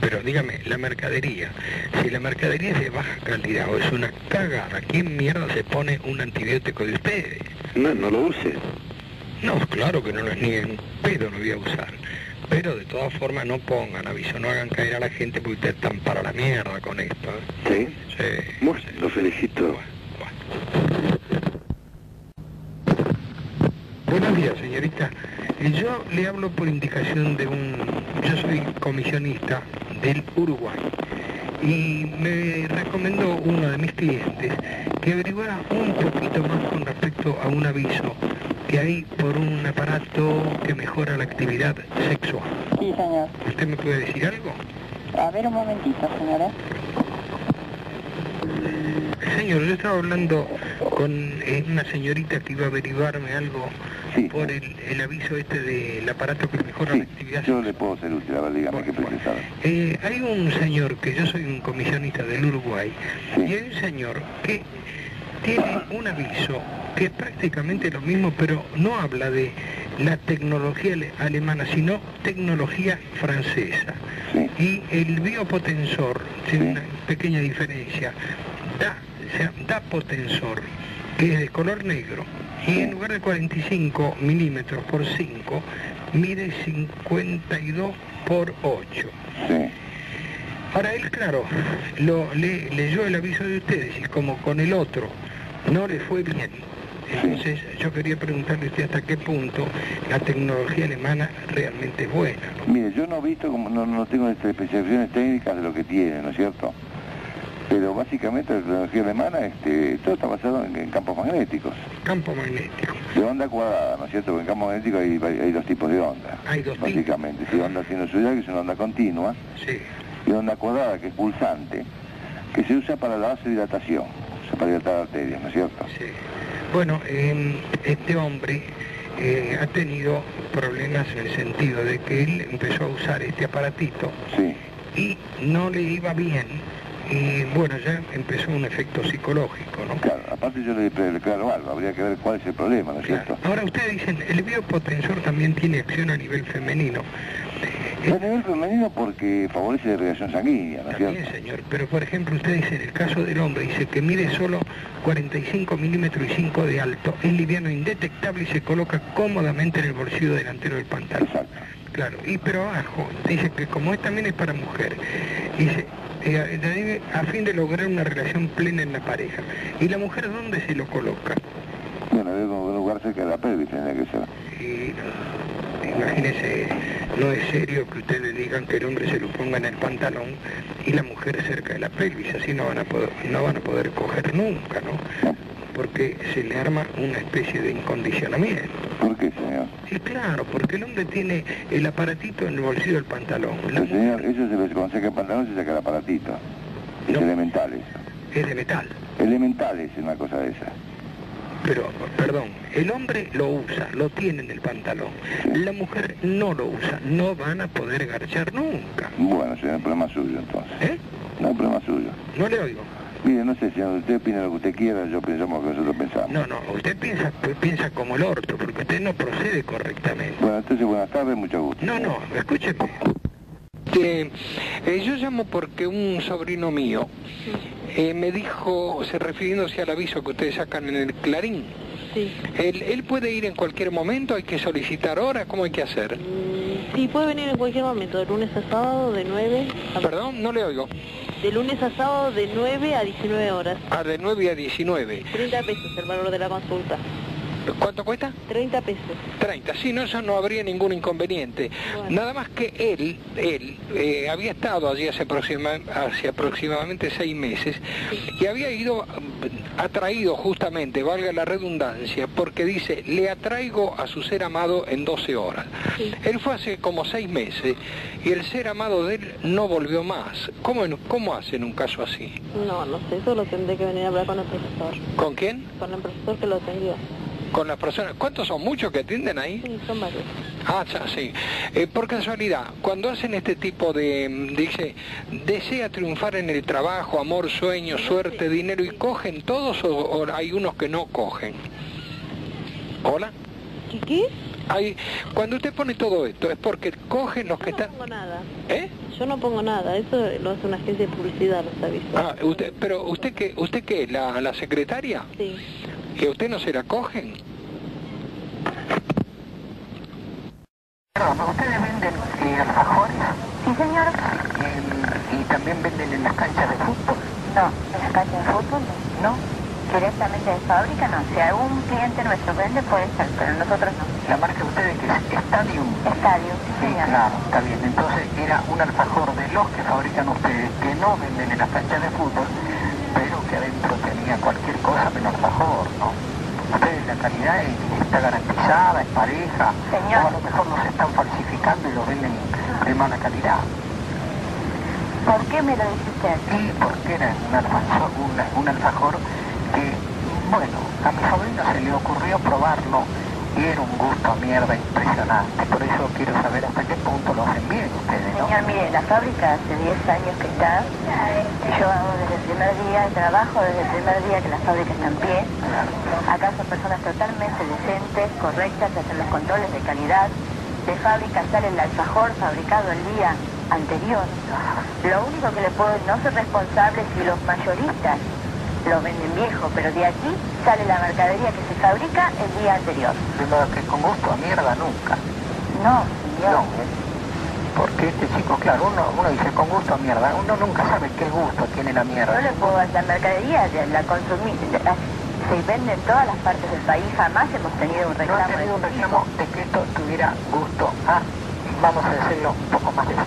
pero dígame, la mercadería, si la mercadería es de baja calidad o es una cagada, ¿quién mierda se pone un antibiótico de ustedes? No, no lo use. No, claro que no lo es, ni en pedo lo voy a usar. Pero de todas formas no pongan aviso, no hagan caer a la gente porque ustedes están para la mierda con esto. ¿Sí? Sí. Bueno, lo felicito. Bueno. Buenos días, señorita. Yo le hablo por indicación de Yo soy comisionista del Uruguay y me recomendó uno de mis clientes que averiguara un poquito más con respecto a un aviso que hay por un aparato que mejora la actividad sexual. Sí, señor. ¿Usted me puede decir algo? A ver, un momentito, señora. Señor, yo estaba hablando con una señorita que iba a averiguarme algo por el aviso este del aparato que mejora la actividad. Yo le puedo ser útil, a ver, dígame qué precisaba. Hay un señor, que yo soy un comisionista del Uruguay, y hay un señor que tiene un aviso que es prácticamente lo mismo, pero no habla de la tecnología alemana, sino tecnología francesa. Y el biopotensor, tiene una pequeña diferencia, da potensor, que es de color negro, y en lugar de 45 milímetros por 5, mide 52 por 8. Ahora él, claro, leyó el aviso de ustedes, y como con el otro no le fue bien, entonces yo quería preguntarle a usted hasta qué punto la tecnología alemana realmente es buena, ¿no? Mire, yo no he visto, como no tengo estas especificaciones técnicas de lo que tiene, ¿no es cierto? Pero básicamente la tecnología alemana, todo está basado en campos magnéticos. Campo magnético. De onda cuadrada, ¿no es cierto? Porque en campo magnético hay dos tipos de onda. Hay dos tipos. Básicamente, si onda sinusoidal, que es una onda continua, y onda cuadrada, que es pulsante, que se usa para la vasodilatación, o sea, para dilatar arterias, ¿no es cierto? Sí. Bueno, este hombre ha tenido problemas en el sentido de que él empezó a usar este aparatito y no le iba bien. Y bueno, ya empezó un efecto psicológico, ¿no? Claro, aparte yo le dije, claro, algo, habría que ver cuál es el problema, ¿no es cierto? Ahora ustedes dicen, el biopotensor también tiene acción a nivel femenino. A nivel femenino porque favorece la irrigación sanguínea, ¿no es cierto? También, señor, pero por ejemplo usted dice, en el caso del hombre, dice que mide solo 45 milímetros y 5 de alto, es liviano, indetectable y se coloca cómodamente en el bolsillo delantero del pantalón. Exacto. Claro, y pero abajo, dice que como es también es para mujer, dice... a fin de lograr una relación plena en la pareja. ¿Y la mujer dónde se lo coloca? Bueno, debe colocarse cerca de la pelvis, tendría que ser. Imagínese, no es serio que ustedes digan que el hombre se lo ponga en el pantalón y la mujer cerca de la pelvis, así no van a poder coger nunca, ¿no? Porque se le arma una especie de incondicionamiento. ¿Por qué, señor? Sí, claro, porque el hombre tiene el aparatito en el bolsillo del pantalón. Pero, señor, eso se lo consegue el pantalón, se saca el aparatito. Es elemental eso. ¿Es de metal? Elemental es una cosa de esa. Pero, perdón, el hombre lo usa, lo tiene en el pantalón. La mujer no lo usa, no van a poder garchar nunca. Bueno, señor, el problema es suyo, entonces. ¿Eh? No, el problema es suyo. No le oigo. Mire, no sé, señor, usted opina lo que usted quiera, yo pensamos lo que nosotros pensamos. No, no, usted piensa como el orto, porque usted no procede correctamente. Bueno, entonces, buenas tardes, mucho gusto. No, no, escúcheme. Yo llamo porque un sobrino mío me dijo, refiriéndose al aviso que ustedes sacan en el Clarín, Sí. ¿Él puede ir en cualquier momento? ¿Hay que solicitar horas? ¿Cómo hay que hacer? Sí, puede venir en cualquier momento, de lunes a sábado, de 9 a... Perdón, no le oigo. De lunes a sábado, de 9 a 19 horas. Ah, de 9 a 19. 30 pesos el valor de la consulta. ¿Cuánto cuesta? 30 pesos. 30, sí, no, eso no habría ningún inconveniente. Bueno. Nada más que él había estado allí hace aproximadamente 6 meses, sí, y había ido atraído justamente, valga la redundancia, porque dice, le atraigo a su ser amado en 12 horas. Sí. Él fue hace como 6 meses y el ser amado de él no volvió más. ¿Cómo hace en un caso así? No, no sé, eso lo tendré que venir a hablar con el profesor. ¿Con quién? Con el profesor que lo atendió. Con las personas. ¿Cuántos son? ¿Muchos que atienden ahí? Sí, son varios. Ah, sí. Por casualidad, cuando hacen este tipo de... Dice, desea triunfar en el trabajo, amor, sueño, suerte, dinero, ¿y cogen todos o hay unos que no cogen? ¿Hola? ¿Qué? Cuando usted pone todo esto, es porque cogen los que están... Yo no pongo nada. ¿Eh? Yo no pongo nada, eso lo hace una agencia de publicidad, los avisos. Ah, usted, pero ¿usted qué? ¿La secretaria? Sí. ¿Que a usted no se la cogen? ¿Ustedes venden alfajores? Sí, señor. ¿Y también venden en las canchas de fútbol? No, en las canchas de fútbol no. Directamente de fábrica no. Si algún cliente nuestro vende puede ser, pero nosotros no. ¿La marca de ustedes que es Stadium? Stadium, sí, señor. Claro, está bien. Entonces era un alfajor de los que fabrican ustedes, que no venden en las canchas de fútbol, pero que adentro tenía cualquier cosa menos alfajor, ¿no? Ustedes la calidad está garantizada, es pareja, señor. O a lo mejor los están falsificando y los venden de mala calidad. ¿Por qué me lo dice usted? Sí, porque era un alfajor que, bueno, a mi sobrino se le ocurrió probarlo y era un gusto a mierda impresionante. Por eso quiero saber hasta qué punto lo hacen bien ustedes, ¿no? Señor, mire, la fábrica hace 10 años que está. Yo hago desde el primer día, trabajo desde el primer día que la fábrica está en pie. Acá son personas totalmente decentes, correctas, que hacen los controles de calidad. De fábrica sale el alfajor fabricado el día anterior. Lo único que le puedo no ser responsable si los mayoristas lo venden viejo, pero de aquí sale la mercadería que se fabrica el día anterior. Pero que con gusto a mierda nunca. No, señor. No. Porque este chico, claro, uno dice con gusto a mierda, uno nunca sabe qué gusto tiene la mierda. No le puedo dar la mercadería, la consumir. Se vende en todas las partes del país, jamás hemos tenido un reclamo. No he tenido un reclamo de que esto tuviera gusto a... Vamos a decirlo un poco más limpio.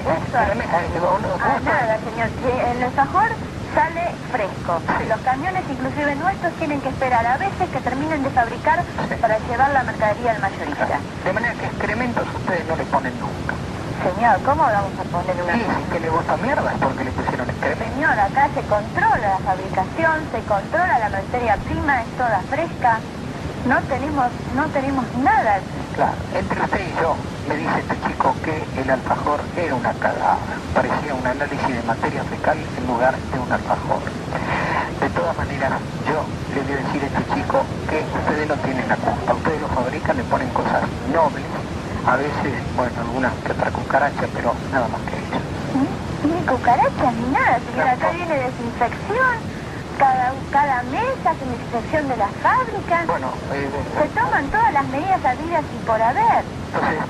Eso es. Nada, señor. El alfajor sale fresco. Sí. Los camiones, inclusive nuestros, tienen que esperar a veces que terminen de fabricar, sí, para llevar la mercadería al mayorista. De manera que excrementos ustedes no le ponen nunca. Señor, ¿cómo vamos a poner una... Sí, si es que le gusta mierda es porque le pusieron excrementos. Señor, acá se controla la fabricación, se controla la materia prima, es toda fresca. No tenemos nada. Claro, entre usted y yo, me dice este chico que el alfajor era una cagada. Parecía un análisis de materia fecal en lugar de un alfajor. De todas maneras, yo le voy a decir a este chico que ustedes no tienen la culpa. Ustedes lo fabrican, le ponen cosas nobles. A veces, bueno, algunas que otra cucaracha, pero nada más que eso. Ni cucarachas ni nada, señora. Acá viene desinfección. Cada mes hace una inspección de las fábricas. Bueno, se toman todas las medidas habidas y por haber. Entonces,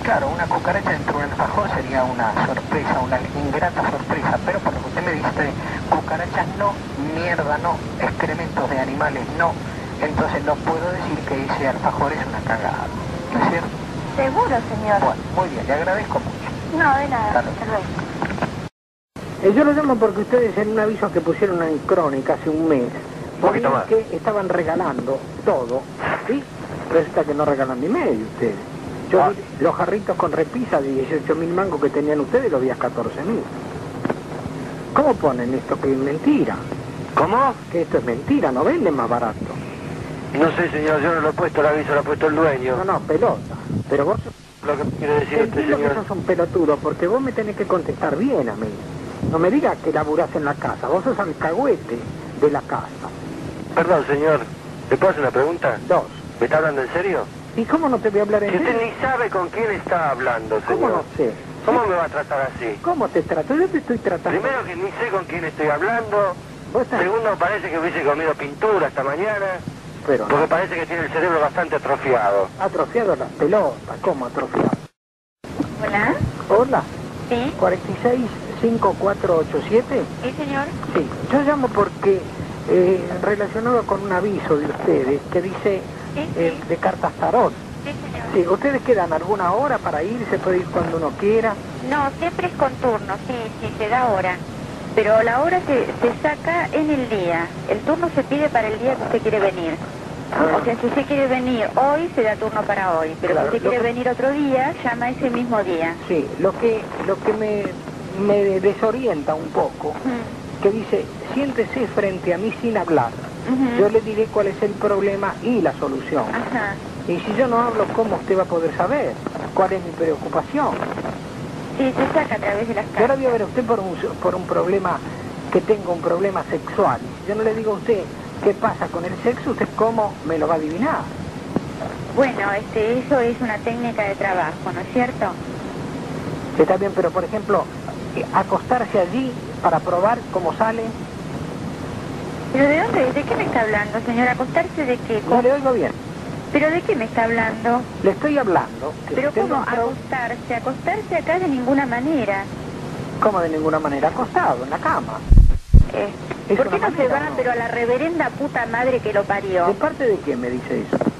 claro, una cucaracha dentro del alfajor sería una sorpresa, una ingrata sorpresa. Pero por lo que usted me dice, cucarachas no, mierda no, excrementos de animales no. Entonces no puedo decir que ese alfajor es una cagada, ¿no es cierto? Seguro, señor. Bueno, muy bien, le agradezco mucho. No, de nada, hasta luego. Yo lo llamo porque ustedes en un aviso que pusieron en Crónica hace un mes, poquito más, que estaban regalando todo, ¿sí? Resulta que no regalan ni medio ustedes. Yo vi los jarritos con repisa de 18.000 mangos que tenían ustedes, los vi a 14.000. ¿Cómo ponen esto que es mentira? ¿Cómo? Que esto es mentira, no venden más barato. No sé, señor, yo no lo he puesto el aviso, lo ha puesto el dueño. No, pelota. Pero vos... Lo que quiero decir este señor... que sos un pelotudo, porque vos me tenés que contestar bien a mí. No me digas que laburás en la casa, vos sos alcahuete de la casa. Perdón, señor, ¿le puedo hacer una pregunta? Dos. ¿Me está hablando en serio? ¿Y cómo no te voy a hablar en serio? Si usted ni sabe con quién está hablando, señor. ¿Cómo no sé? ¿Cómo me va a tratar así? ¿Cómo te trato? Yo te estoy tratando... Primero que ni sé con quién estoy hablando. Segundo, parece que hubiese comido pintura esta mañana. pero porque no. Parece que tiene el cerebro bastante atrofiado. Atrofiado las pelotas, ¿cómo atrofiado? Hola. Hola. Sí. 465487. Sí, señor. Sí, yo llamo porque relacionado con un aviso de ustedes que dice sí, sí. De cartas tarot. Sí, señor. Sí, ¿ustedes quedan alguna hora para ir? ¿Se puede ir cuando uno quiera? No, siempre es con turno, sí, sí, se da hora. Pero la hora se saca en el día. El turno se pide para el día que usted quiere venir. O sea, si usted quiere venir hoy, se da turno para hoy. Pero claro, si usted quiere venir otro día, llama ese mismo día. Sí, lo que me desorienta un poco, que dice, siéntese frente a mí sin hablar. Yo le diré cuál es el problema y la solución. Ajá. Y si yo no hablo, ¿cómo usted va a poder saber cuál es mi preocupación? Sí, se saca a través de las cartas. Yo la voy a ver a usted por un problema, que tengo un problema sexual. Yo no le digo a usted qué pasa con el sexo, usted cómo me lo va a adivinar. Bueno, eso es una técnica de trabajo, ¿no es cierto? Está bien, pero por ejemplo, acostarse allí para probar cómo sale. ¿Pero de dónde? ¿De qué me está hablando, señora? ¿Acostarse de qué? No le oigo bien. ¿Pero de qué me está hablando? Le estoy hablando. ¿Pero cómo? Acostarse. Acostarse acá de ninguna manera. ¿Cómo de ninguna manera? Acostado, en la cama. ¿Por qué no se va, pero a la reverenda puta madre que lo parió? ¿De parte de quién me dice eso?